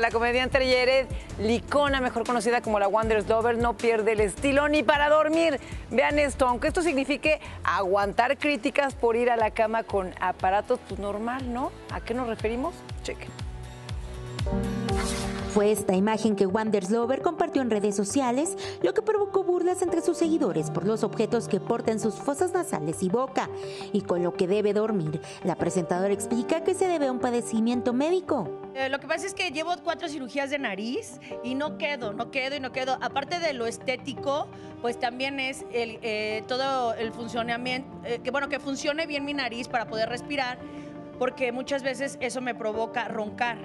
La comediante Yared Licona, mejor conocida como la Wanders Lover, no pierde el estilo ni para dormir. Vean esto, aunque esto signifique aguantar críticas por ir a la cama con aparatos, pues normal, ¿no? ¿A qué nos referimos? Chequen. Fue esta imagen que Wanders Lover compartió en redes sociales, lo que provocó burlas entre sus seguidores por los objetos que porta en sus fosas nasales y boca, y con lo que debe dormir. La presentadora explica que se debe a un padecimiento médico. Lo que pasa es que llevo 4 cirugías de nariz y no quedo. Aparte de lo estético, pues también es todo el funcionamiento, que funcione bien mi nariz para poder respirar, porque muchas veces eso me provoca roncar.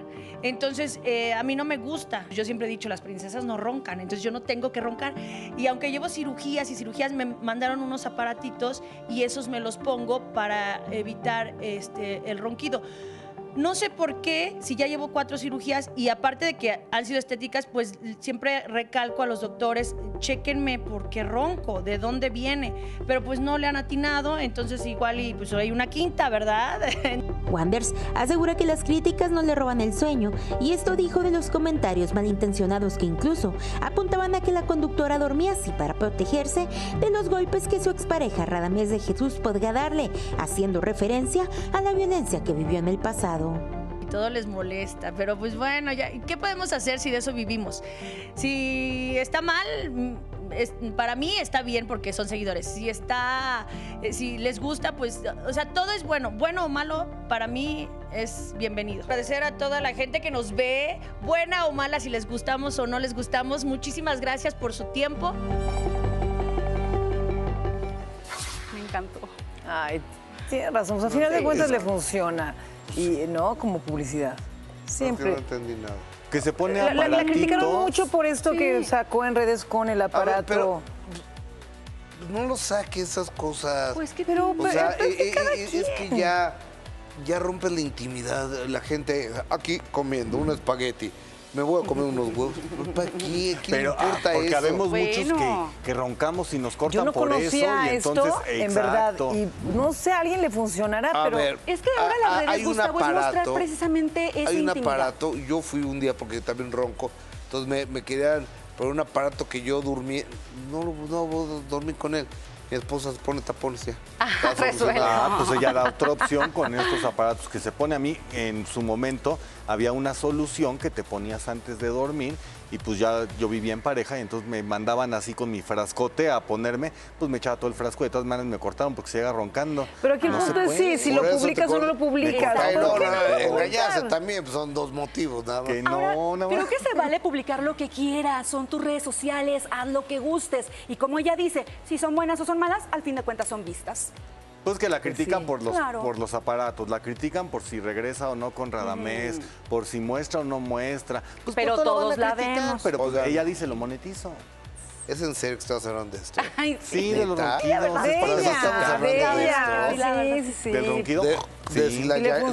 Entonces, a mí no me gusta. Yo siempre he dicho, las princesas no roncan, entonces yo no tengo que roncar. Y aunque llevo cirugías y cirugías, me mandaron unos aparatitos y esos me los pongo para evitar el ronquido. No sé por qué, si ya llevo 4 cirugías y aparte de que han sido estéticas, pues siempre recalco a los doctores, chéquenme por qué ronco, de dónde viene, pero pues no le han atinado, entonces igual y pues hay una quinta, ¿verdad? Wanders asegura que las críticas no le roban el sueño, y esto dijo de los comentarios malintencionados que incluso apuntaban a que la conductora dormía así para protegerse de los golpes que su expareja Radamés de Jesús podría darle, haciendo referencia a la violencia que vivió en el pasado. Y todo les molesta, pero pues bueno, ya, ¿qué podemos hacer si de eso vivimos? Si está mal, para mí está bien porque son seguidores. Si les gusta, pues, o sea, todo es bueno o malo, para mí es bienvenido. Agradecer a toda la gente que nos ve, buena o mala, si les gustamos o no les gustamos. Muchísimas gracias por su tiempo. Me encantó. Ay, tiene razón, a final de cuentas le funciona. Y no como publicidad. Siempre. No entendí nada. Que se pone aparatitos. La criticaron mucho por esto que sacó en redes con el aparato. A ver, pero no lo saque esas cosas. Pues que pero o sea, es que ya rompes la intimidad. La gente aquí comiendo un espagueti. Me voy a comer unos huevos. ¿Para qué? ¿Quién le importa eso? Porque habemos muchos que roncamos y nos cortan por eso. Yo no conocía esto, en verdad. Y no sé, a alguien le funcionará, pero es que ahora las redes, Gustavo, es mostrar precisamente esa intimidad. Hay un aparato, yo fui un día porque también ronco, entonces me querían por un aparato que yo dormí, no dormí con él. Mi esposa se pone tapones ya. Pues ya la otra opción con estos aparatos que se pone. A mí en su momento había una solución que te ponías antes de dormir y pues ya yo vivía en pareja y entonces me mandaban así con mi frascote a ponerme, pues me echaba todo el frasco, de todas maneras me cortaron porque se llega roncando. Pero aquí el punto es si lo publicas o no lo publicas. No, engañarse también, pues son 2 motivos nada más. Creo que se vale publicar lo que quieras, son tus redes sociales, haz lo que gustes y como ella dice, si son buenas o son malas, al fin de cuentas son vistas. Pues que la critican por los aparatos, la critican por si regresa o no con Radamés, por si muestra o no muestra. Pues pero todos la vemos. Pero pues, ella dice, lo monetizo. ¿Es en serio que estás hablando de esto? Ay, sí, de los ronquidos. Sí. Del ronquido.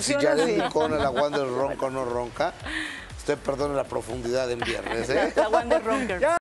Si Yared Licona, la Wanders ronca o no ronca, usted perdone la profundidad en viernes. La Wanders ronca.